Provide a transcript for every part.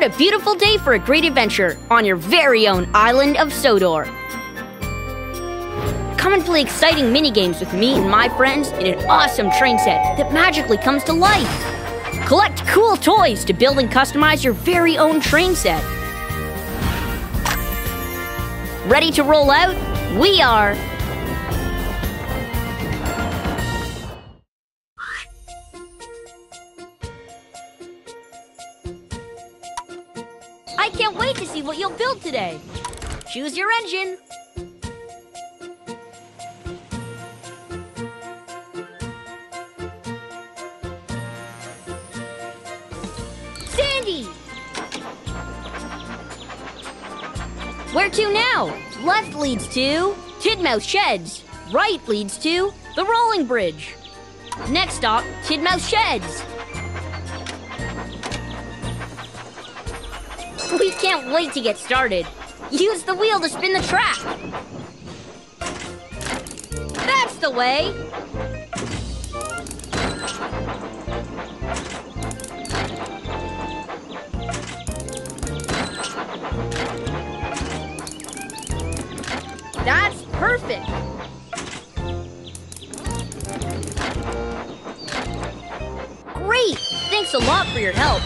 What a beautiful day for a great adventure on your very own Island of Sodor. Come and play exciting minigames with me and my friends in an awesome train set that magically comes to life. Collect cool toys to build and customize your very own train set. Ready to roll out? We are! I can't wait to see what you'll build today. Choose your engine. Sandy! Where to now? Left leads to Tidmouth Sheds. Right leads to the Rolling Bridge. Next stop, Tidmouth Sheds. We can't wait to get started. Use the wheel to spin the track. That's the way. That's perfect. Great! Thanks a lot for your help.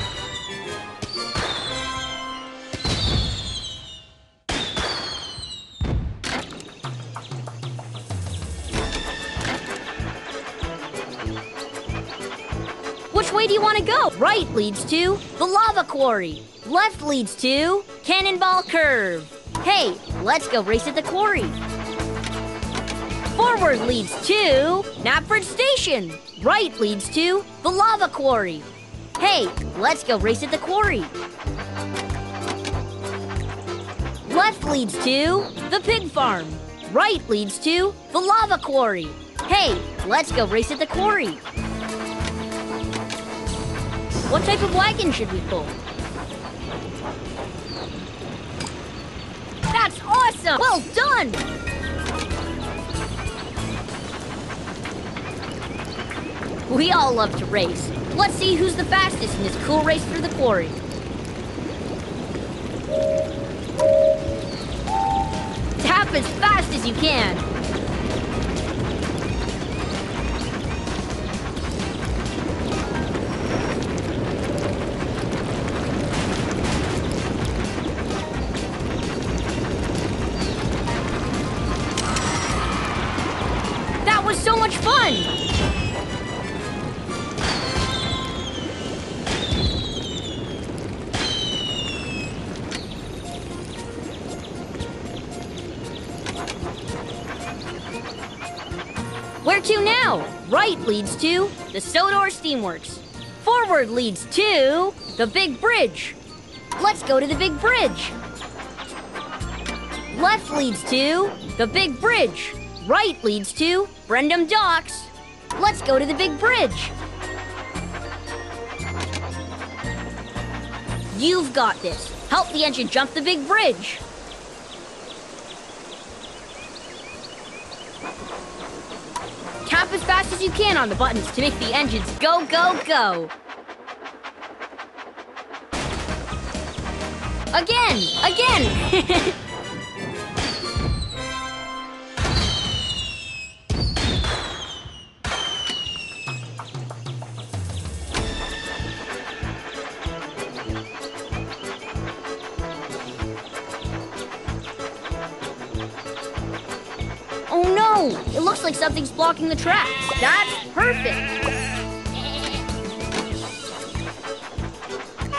Which way do you want to go? Right leads to the Lava Quarry. Left leads to Cannonball Curve. Hey, let's go race at the quarry. Forward leads to Knapford Station. Right leads to the Lava Quarry. Hey, let's go race at the quarry. Left leads to the Pig Farm. Right leads to the Lava Quarry. Hey, let's go race at the quarry. What type of wagon should we pull? That's awesome! Well done! We all love to race. Let's see who's the fastest in this cool race through the quarry. Tap as fast as you can. So much fun! Where to now? Right leads to the Sodor Steamworks. Forward leads to the Big Bridge. Let's go to the Big Bridge. Left leads to the Big Bridge. Right leads to Brendam Docks. Let's go to the Big Bridge. You've got this. Help the engine jump the Big Bridge. Tap as fast as you can on the buttons to make the engines go, go, go. Again. It looks like something's blocking the tracks. That's perfect.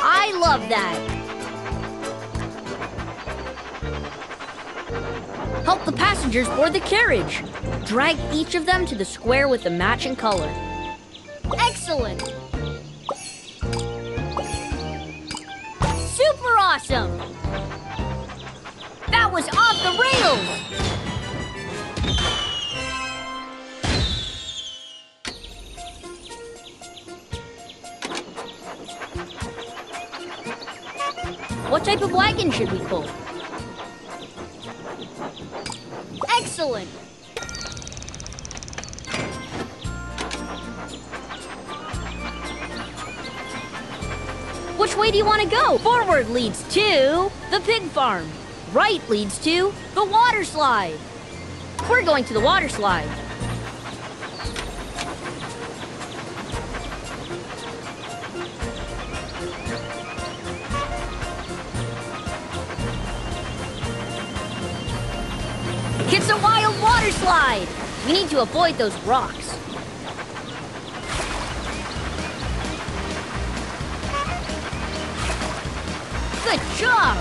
I love that. Help the passengers board the carriage. Drag each of them to the square with the matching color. Excellent. Super awesome. That was off the rails. What type of wagon should we pull? Excellent! Which Which way do you want to go? Forward leads to the pig farm. Right leads to the water slide. We're going to the water slide. It's a wild water slide. We need to avoid those rocks. Good job!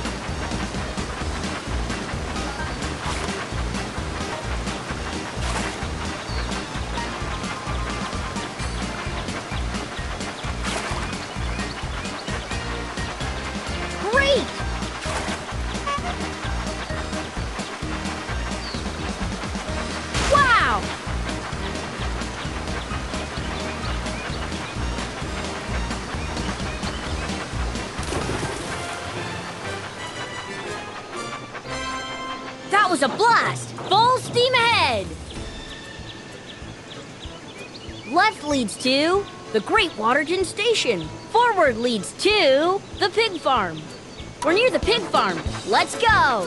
Great! Wow! That was a blast! Full steam ahead! Left leads to the Great Waterton station. Forward leads to the pig farm. We're near the pig farm. Let's go!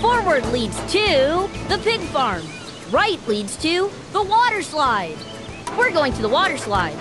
Forward leads to the pig farm. Right leads to the water slide. We're going to the water slide.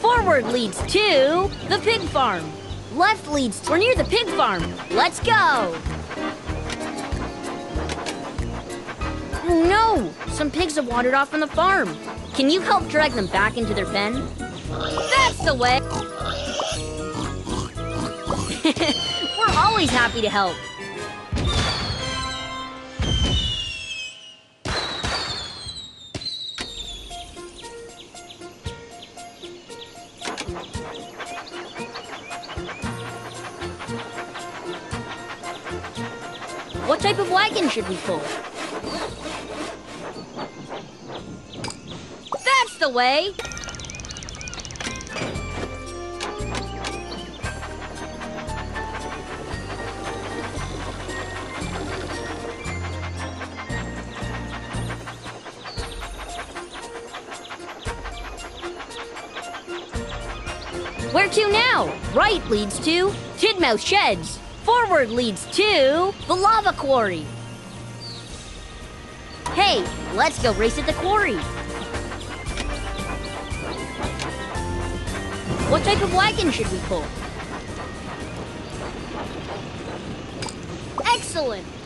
Forward leads to the pig farm. Left leads to... We're near the pig farm. Let's go! Oh no! Some pigs have wandered off from the farm. Can you help drag them back into their pen? That's the way! We're always happy to help. What type of wagon should we pull? That's the way! Where to now? Right leads to Tidmouth Sheds. Forward leads to the Lava Quarry. Hey, let's go race at the quarry. What type of wagon should we pull? Excellent!